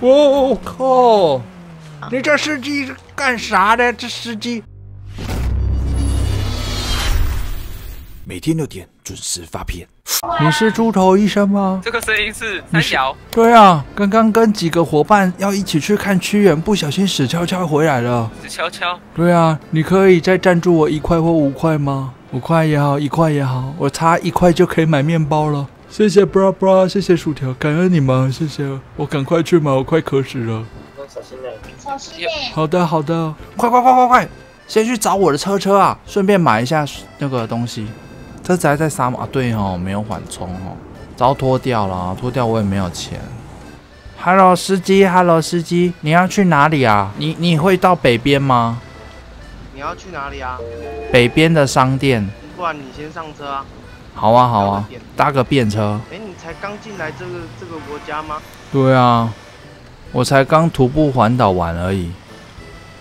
我靠！你这司机是干啥的？这司机每天6点准时发片。你是猪头医生吗？这个声音是三小。对啊，刚刚跟几个伙伴要一起去看屈原，不小心死翘翘回来了。死翘翘？对啊，你可以再赞助我1块或5块吗？5块也好，1块也好，我差1块就可以买面包了。 谢谢 bra bra， 谢谢薯条，感恩你们，谢谢。我赶快去买，我快渴死了。小心点，小心点。好的，好的，快！先去找我的车啊，顺便买一下那个东西。车子还在沙漠啊，对哦，没有缓冲哦，早脱掉了，脱掉我也没有钱。Hello 司机 ，Hello 司机，你要去哪里啊？你会到北边吗？你要去哪里啊？北边的商店。不然你先上车啊。 好啊，好啊，搭个便车。哎，你才刚进来这个国家吗？对啊，我才刚徒步环岛玩而已。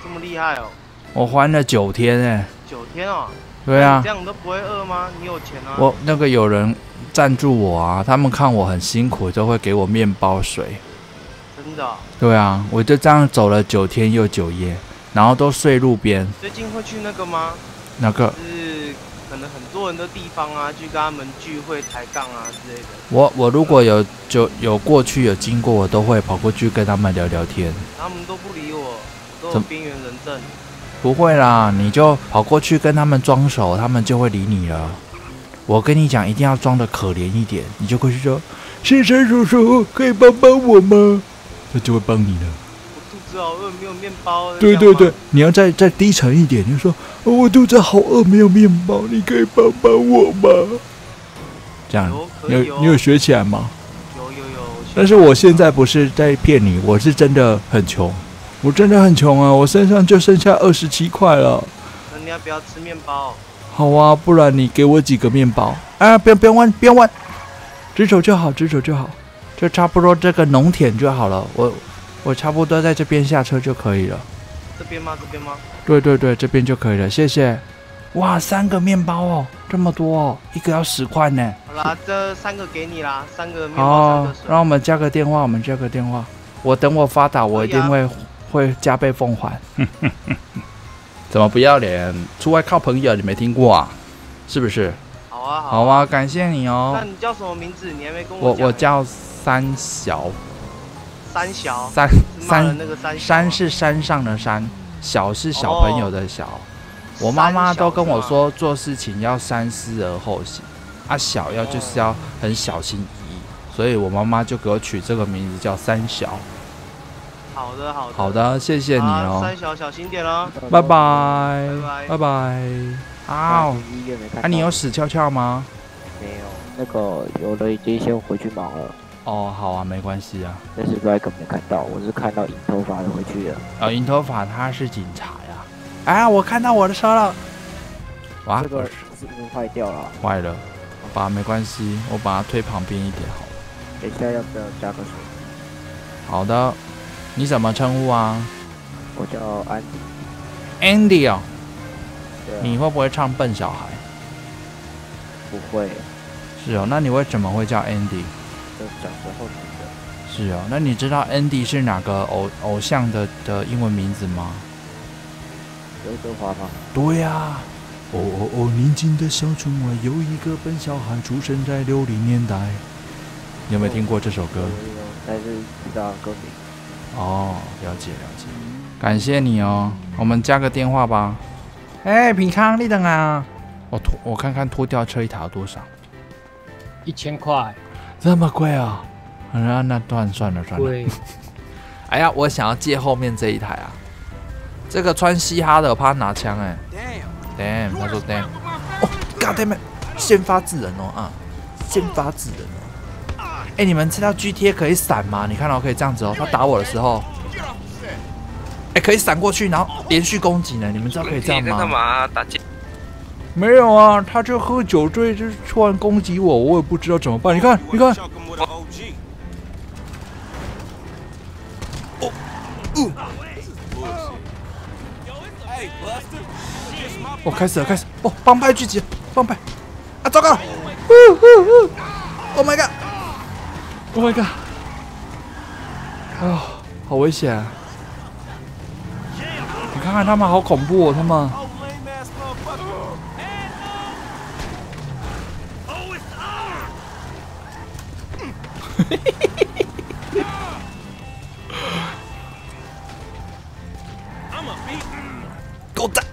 这么厉害哦！我环了9天哎。9天哦。对啊。这样你都不会饿吗？你有钱啊。我那个有人赞助我啊，他们看我很辛苦，都会给我面包水。真的哦？对啊，我就这样走了9天又9夜，然后都睡路边。最近会去那个吗？那个？ 可能很多人的地方啊，去跟他们聚会抬杠啊之类的。我如果有过去有经过，我都会跑过去跟他们聊聊天。他们都不理我，都有边缘人症。不会啦，你就跑过去跟他们装熟，他们就会理你了。我跟你讲，一定要装的可怜一点，你就过去说：“先生叔叔，可以帮帮我吗？”他就会帮你了。 肚子好饿，没有面包。对，你要再低沉一点，你就说、哦、我肚子好饿，没有面包，你可以帮帮我吗？这样，哦、你有学起来吗？有。但是我现在不是在骗你，我是真的很穷，我真的很穷啊，我身上就剩下27块了。那你要不要吃面包？好啊，不然你给我几个面包啊！不要问，直走就好，就差不多这个农田就好了。我差不多在这边下车就可以了。这边吗？对，这边就可以了，谢谢。哇，3个面包哦，这么多哦，一个要10块呢。好啦，这3个给你啦，3个面包，3个水。让我们加个电话，我等我发达，我一定会加倍奉还。怎么不要脸？出外靠朋友，你没听过啊？是不是？好啊，感谢你哦。那你叫什么名字？你还没跟我讲。我叫三小。 山是山上的山，小是小朋友的小。哦、我妈妈都跟我说，做事情要三思而后行啊，小要就是要很小心翼翼，所以我妈妈就给我取这个名字叫三小。好的，谢谢你哦。三小小心点哦，拜拜。啊，你有死翘翘吗？没有，那个有的已经先回去忙了。 哦，好啊，没关系啊。但是不然根本没看到，我是看到银头发就回去了。啊、哦，银头发他是警察呀！哎，我看到我的车了。哇，这个是不是坏掉了？坏了，好吧，没关系，我把它推旁边一点好了。等一下要不要加个水？好的，你怎么称呼啊？我叫安迪。安迪哦。对啊。你会不会唱《笨小孩》？不会。是哦，那你为什么会叫 Andy？ 小时候学的。是哦，那你知道 Andy 是哪个偶像的英文名字吗？刘德华吗？对呀、啊。哦，宁静的小村外有一个笨小孩，出生在60年代。你有没有听过这首歌？有，但是不知道歌名。哦，了解。感谢你哦，我们加个电话吧。哎，平康，你等啊。我看看拖吊车一塔多少？1000块。 这么贵啊！那算了。哎呀，我想要借后面这一台啊！这个穿嘻哈的怕拿枪哎、欸。Damn， 他说 Damn。哦 ，God damn， 先发制人哦啊！哎、欸，你们知道 GTA 可以闪吗？你看到、哦、可以这样子哦，他打我的时候，哎、欸，可以闪过去，然后连续攻击呢。你们知道可以这样吗？你在干嘛？打架？ 没有啊，他就喝酒醉，就突然攻击我，我也不知道怎么办。你看，哦，哦，开始了，哦，帮派聚集，啊，糟糕了，Oh my god，啊，好危险！你看看他们，好恐怖哦，他们。嘿嘿嘿嘿嘿！狗蛋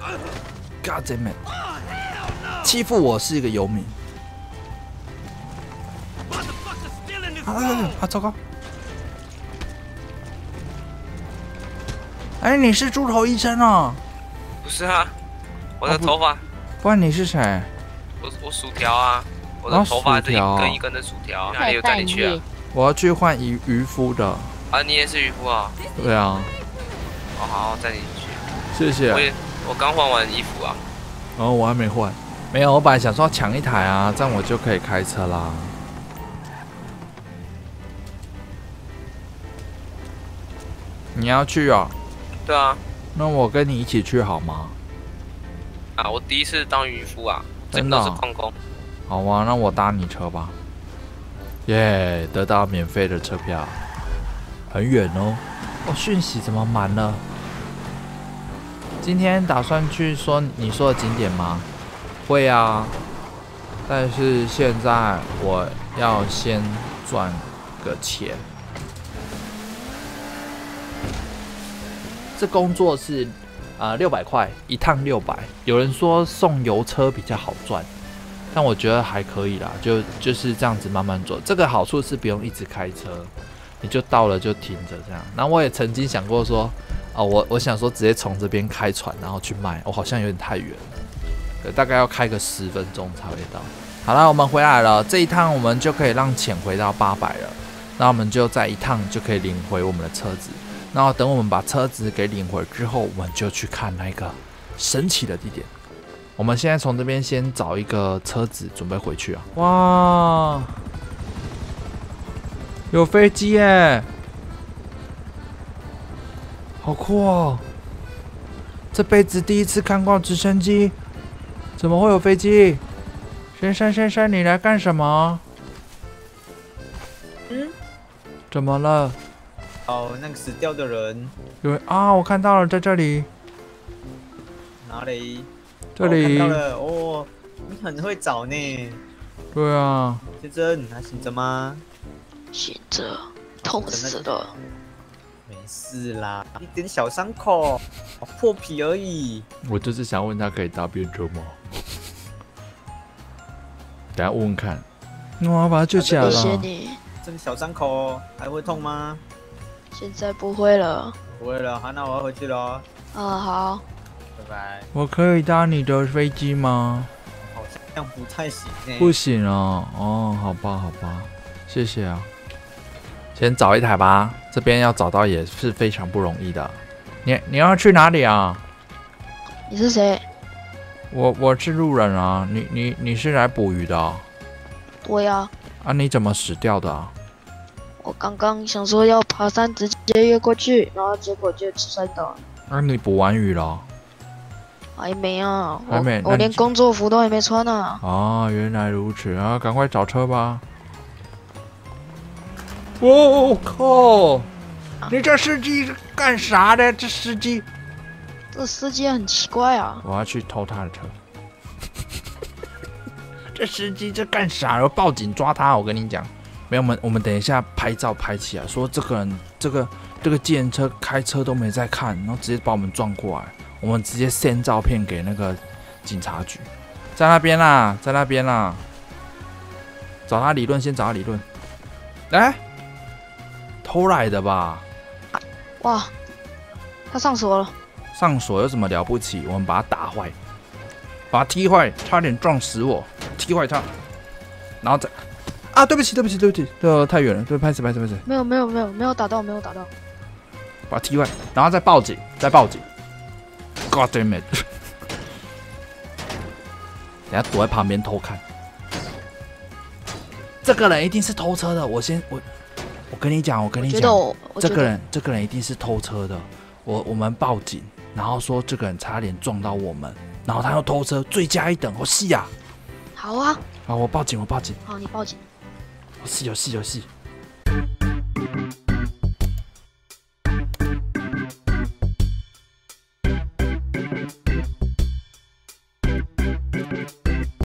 ，God damn it！ 欺负我是一个游民。 啊！糟糕！哎，你是猪头医生啊？不是啊，我的头发。不然你是谁？我薯条啊，我的头发这一根一根的薯条，哪里有带你去啊？我要去换渔夫的。啊，你也是渔夫啊？对啊。哦，好，带你去。谢谢。我刚换完衣服啊。然后我还没换，没有，我本来想说抢一台啊，这样我就可以开车啦。 你要去啊？对啊，那我跟你一起去好吗？啊，我第一次当渔夫啊，真的是旷工。好啊，那我搭你车吧。耶，得到免费的车票，很远哦。哦，讯息怎么满了？今天打算去你说的景点吗？会啊，但是现在我要先赚个钱。 这工作是，600块一趟600。有人说送油车比较好赚，但我觉得还可以啦，就是这样子慢慢做。这个好处是不用一直开车，你就到了就停着这样。然后我也曾经想过说，哦，我想说直接从这边开船然后去卖，我好像有点太远了，大概要开个10分钟才会到。好啦，我们回来了，这一趟我们就可以让钱回到800了，那我们就再一趟就可以领回我们的车子。 然后等我们把车子给领回之后，我们就去看那个神奇的地点。我们现在从这边先找一个车子，准备回去啊！哇，有飞机耶，好酷哦！这辈子第一次看过直升机，怎么会有飞机？先生，你来干什么？嗯？怎么了？ 哦，那个死掉的人，有人啊，我看到了，在这里。哪里？这里。看到了哦，你很会找呢。对啊。先生，你还醒着吗？醒着，痛死了。没事啦，一点小伤口，破皮而已。我就是想问他可以搭便车吗？等下问问看。我要把他救起来了。谢谢你。这个小伤口还会痛吗？ 现在不会了，不会了，好，那我要回去了哦。嗯，好，拜拜。我可以搭你的飞机吗？好像不太行欸。不行哦，哦，好吧，好吧，谢谢啊。先找一台吧，这边要找到也是非常不容易的。你要去哪里啊？你是谁？我是路人啊，你是来捕鱼的哦？对啊。啊，你怎么死掉的啊？ 我刚刚想说要爬山，直接越过去，然后结果就摔倒。那你捕完鱼了？还没啊，还没，我连工作服都还没穿呢。啊，原来如此啊！赶快找车吧。我靠！你这司机是干啥的？这司机很奇怪啊！我要去偷他的车。这司机这干啥？我报警抓他！我跟你讲。 没有，我们等一下拍照拍起来，说这个人这个计程车开车都没在看，然后直接把我们撞过来，我们直接send照片给那个警察局，在那边啦，在那边啦，找他理论，先找他理论。哎，偷来的吧？哇，他上锁了。上锁有什么了不起？我们把他打坏，把他踢坏，差点撞死我，踢坏他，然后再。 啊，对不起，太远了，对，拍死。没有打到，把他踢坏，然后再报警。God damn it！ 等下躲在旁边偷看，这个人一定是偷车的。我跟你讲，这个人一定是偷车的。我们报警，然后说这个人差点撞到我们，然后他又偷车，罪加一等，好戏啊！好啊！好，我报警。好，你报警。 有戏！